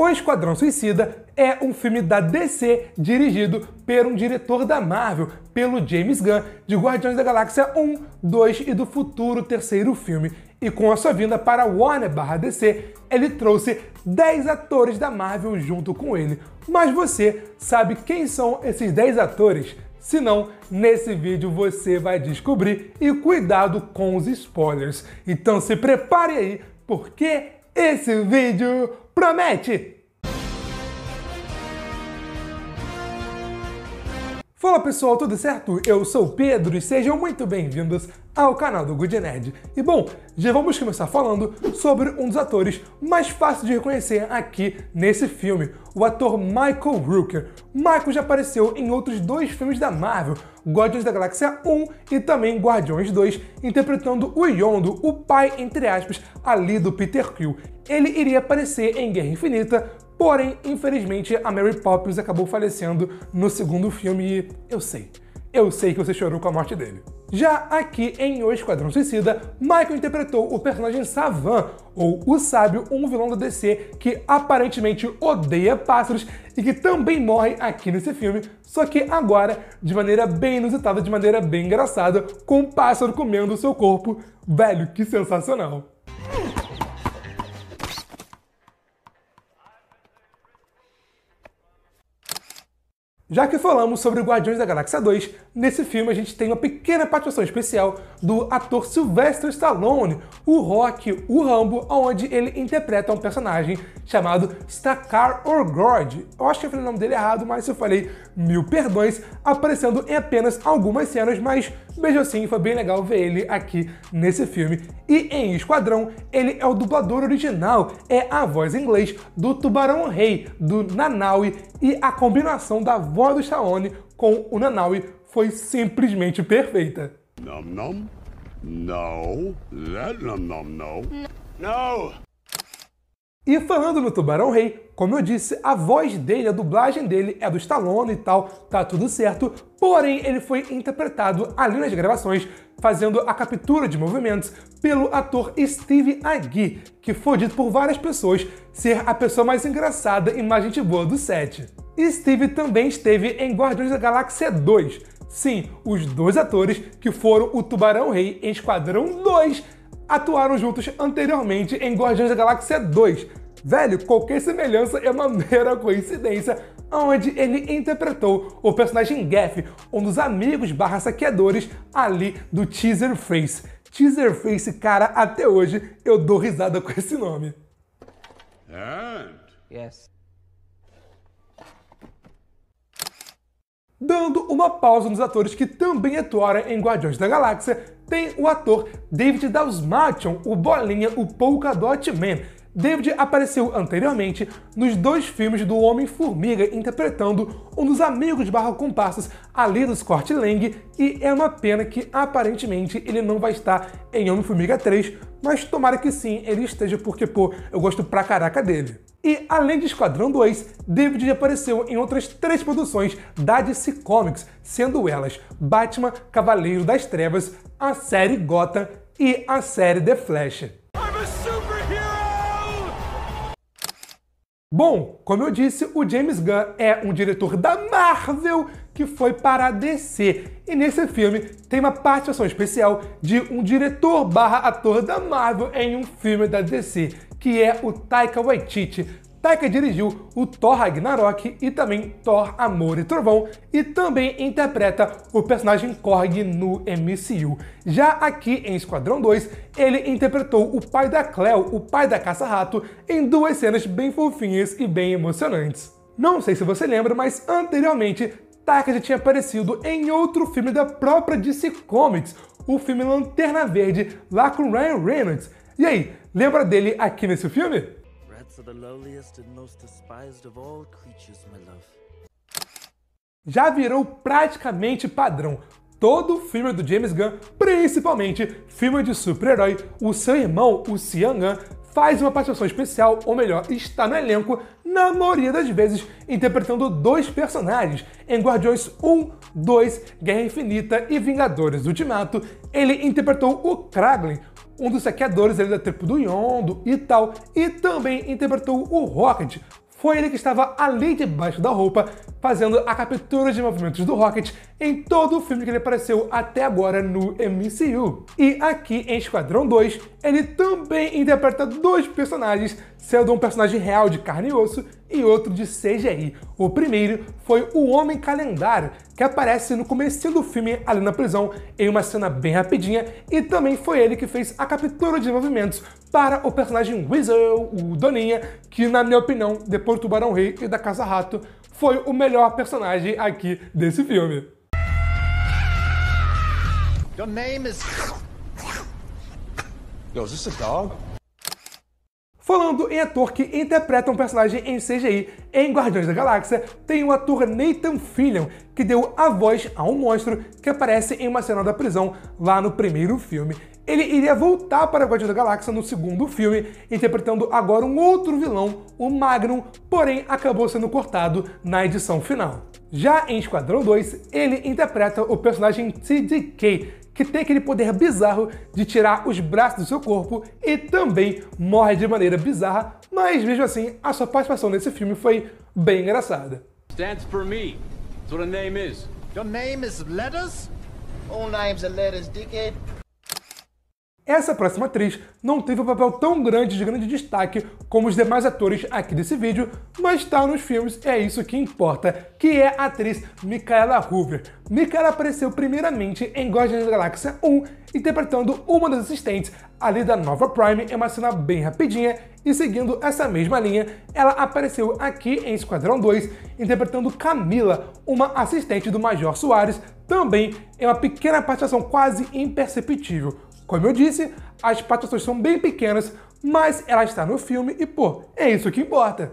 O Esquadrão Suicida é um filme da DC dirigido por um diretor da Marvel, pelo James Gunn, de Guardiões da Galáxia 1, 2 e do futuro terceiro filme. E com a sua vinda para Warner/DC, ele trouxe 10 atores da Marvel junto com ele. Mas você sabe quem são esses 10 atores? Se não, nesse vídeo você vai descobrir, e cuidado com os spoilers. Então se prepare aí, porque esse vídeo promete! Fala pessoal, tudo certo? Eu sou o Pedro e sejam muito bem-vindos ao canal do Good Nerd. E bom, já vamos começar falando sobre um dos atores mais fáceis de reconhecer aqui nesse filme, o ator Michael Rooker. Michael já apareceu em outros dois filmes da Marvel, Guardiões da Galáxia 1 e também Guardiões 2, interpretando o Yondu, o pai, entre aspas, ali do Peter Quill. Ele iria aparecer em Guerra Infinita, porém, infelizmente, a Mary Poppins acabou falecendo no segundo filme e eu sei que você chorou com a morte dele. Já aqui em O Esquadrão Suicida, Michael interpretou o personagem Savan, ou O Sábio, um vilão da DC que aparentemente odeia pássaros e que também morre aqui nesse filme, só que agora de maneira bem inusitada, de maneira bem engraçada, com um pássaro comendo o seu corpo. Velho, que sensacional! Já que falamos sobre Guardiões da Galáxia 2, nesse filme a gente tem uma pequena participação especial do ator Sylvester Stallone, o Rock, o Rambo, onde ele interpreta um personagem chamado Stakar Orgord. Eu acho que eu falei o nome dele errado, mas se eu falei, mil perdões, aparecendo em apenas algumas cenas, mas mesmo assim foi bem legal ver ele aqui nesse filme. E em Esquadrão, ele é o dublador original, é a voz em inglês do Tubarão Rei, do Nanaue, e a combinação da voz do Stallone com o Nanaue foi simplesmente perfeita. Nom nom, no, that nom nom no, no. E falando no Tubarão Rei, como eu disse, a voz dele, a dublagem dele é do Stallone e tal, tá tudo certo, porém ele foi interpretado ali nas gravações, fazendo a captura de movimentos pelo ator Steve Agee, que foi dito por várias pessoas ser a pessoa mais engraçada e mais gente boa do set. Steve também esteve em Guardiões da Galáxia 2. Sim, os dois atores, que foram o Tubarão Rei em Esquadrão 2, atuaram juntos anteriormente em Guardiões da Galáxia 2. Velho, qualquer semelhança é uma mera coincidência, onde ele interpretou o personagem Gaff, um dos amigos barra saqueadores ali do Teaser Face. Teaser Face, cara, até hoje eu dou risada com esse nome. And... yes. Dando uma pausa nos atores que também atuaram em Guardiões da Galáxia, tem o ator David Dastmalchian, o Bolinha, o Polka-Dot Man. David apareceu anteriormente nos dois filmes do Homem-Formiga, interpretando um dos amigos barra comparsas ali do Scott Lang, e é uma pena que aparentemente ele não vai estar em Homem-Formiga 3, mas tomara que sim ele esteja, porque pô, eu gosto pra caraca dele. E além de Esquadrão 2, David já apareceu em outras 3 produções da DC Comics, sendo elas Batman, Cavaleiro das Trevas, a série Gotham e a série The Flash. Bom, como eu disse, o James Gunn é um diretor da Marvel que foi para a DC. E nesse filme tem uma participação especial de um diretor barra ator da Marvel em um filme da DC, que é o Taika Waititi. Taika dirigiu o Thor Ragnarok e também Thor Amor e Trovão, e também interpreta o personagem Korg no MCU. Já aqui em Esquadrão 2, ele interpretou o pai da Cleo, o pai da Caça-Rato, em duas cenas bem fofinhas e bem emocionantes. Não sei se você lembra, mas anteriormente Taika já tinha aparecido em outro filme da própria DC Comics, o filme Lanterna Verde, lá com Ryan Reynolds. E aí, lembra dele aqui nesse filme? Já virou praticamente padrão. Todo filme do James Gunn, principalmente filme de super-herói, o seu irmão, o Sean Gunn, faz uma participação especial, ou melhor, está no elenco, na maioria das vezes, interpretando dois personagens. Em Guardiões 1, 2, Guerra Infinita e Vingadores Ultimato, ele interpretou o Kraglin, um dos saqueadores ali da tribo do Yondu e tal, e também interpretou o Rocket, Foi ele que estava ali debaixo da roupa, fazendo a captura de movimentos do Rocket em todo o filme que ele apareceu até agora no MCU. E aqui em Esquadrão 2, ele também interpreta dois personagens, sendo um personagem real de carne e osso e outro de CGI. O primeiro foi o Homem Calendário, que aparece no começo do filme ali na prisão, em uma cena bem rapidinha, e também foi ele que fez a captura de movimentos para o personagem Weasel, o Doninha, que na minha opinião, depois do Tubarão Rei e da Caça-Rato, foi o melhor personagem aqui desse filme. Your name is... Yo, is this a dog? Falando em ator que interpreta um personagem em CGI, em Guardiões da Galáxia, tem o ator Nathan Fillion, que deu a voz a um monstro que aparece em uma cena da prisão lá no primeiro filme. Ele iria voltar para Guardiões da Galáxia no segundo filme, interpretando agora um outro vilão, o Magnum, porém acabou sendo cortado na edição final. Já em Esquadrão 2, ele interpreta o personagem TDK, que tem aquele poder bizarro de tirar os braços do seu corpo e também morre de maneira bizarra, mas mesmo assim, a sua participação nesse filme foi bem engraçada. Stands for me. That's what a name is. Your name is letters? All names are letters, dickhead. Essa próxima atriz não teve um papel tão grande de grande destaque como os demais atores aqui desse vídeo, mas está nos filmes, é isso que importa, que é a atriz Michael Rooker. Michael apareceu primeiramente em Guardiões da Galáxia 1, interpretando uma das assistentes ali da Nova Prime, é uma cena bem rapidinha, e seguindo essa mesma linha, ela apareceu aqui em Esquadrão 2, interpretando Camila, uma assistente do Major Soares, também é uma pequena participação quase imperceptível. Como eu disse, as participações são bem pequenas, mas ela está no filme e, pô, é isso que importa.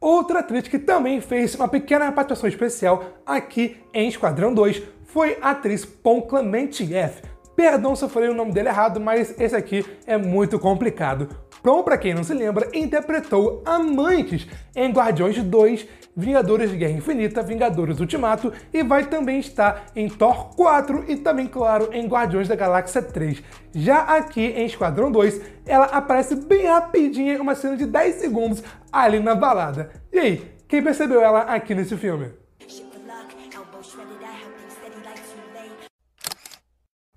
Outra atriz que também fez uma pequena participação especial aqui em Esquadrão 2 foi a atriz Polka-Dot Man. Perdão se eu falei o nome dele errado, mas esse aqui é muito complicado. Prom, pra quem não se lembra, interpretou Amantes em Guardiões 2, Vingadores: Guerra Infinita, Vingadores Ultimato, e vai também estar em Thor 4 e também, claro, em Guardiões da Galáxia 3. Já aqui em Esquadrão 2, ela aparece bem rapidinho em uma cena de 10 segundos ali na balada. E aí, quem percebeu ela aqui nesse filme?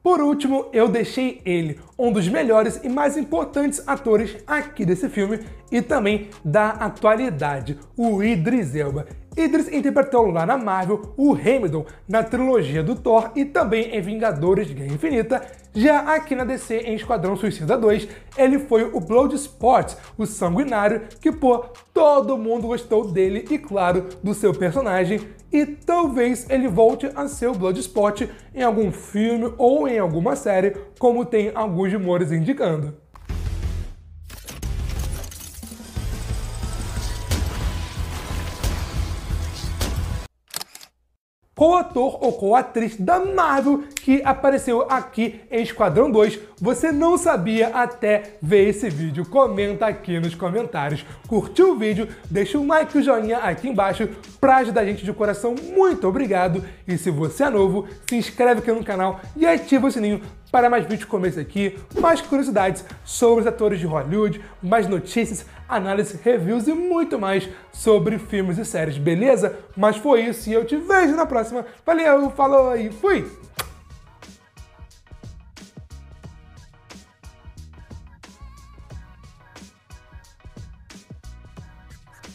Por último, eu deixei ele, um dos melhores e mais importantes atores aqui desse filme e também da atualidade, o Idris Elba. Idris interpretou lá na Marvel o Hamilton na trilogia do Thor e também em Vingadores: Guerra Infinita. Já aqui na DC, em Esquadrão Suicida 2, ele foi o Bloodsport, o Sanguinário, que, pô, todo mundo gostou dele e, claro, do seu personagem. E talvez ele volte a ser o Bloodsport em algum filme ou em alguma série, como tem alguns rumores indicando. Co-ator ou co-atriz da Marvel que apareceu aqui em Esquadrão 2, você não sabia até ver esse vídeo. Comenta aqui nos comentários. Curtiu o vídeo? Deixa um like e o joinha aqui embaixo pra ajudar a gente de coração. Muito obrigado! E se você é novo, se inscreve aqui no canal e ativa o sininho para mais vídeos como esse aqui, mais curiosidades sobre os atores de Hollywood, mais notícias, análises, reviews e muito mais sobre filmes e séries, beleza? Mas foi isso e eu te vejo na próxima. Valeu, falou e fui!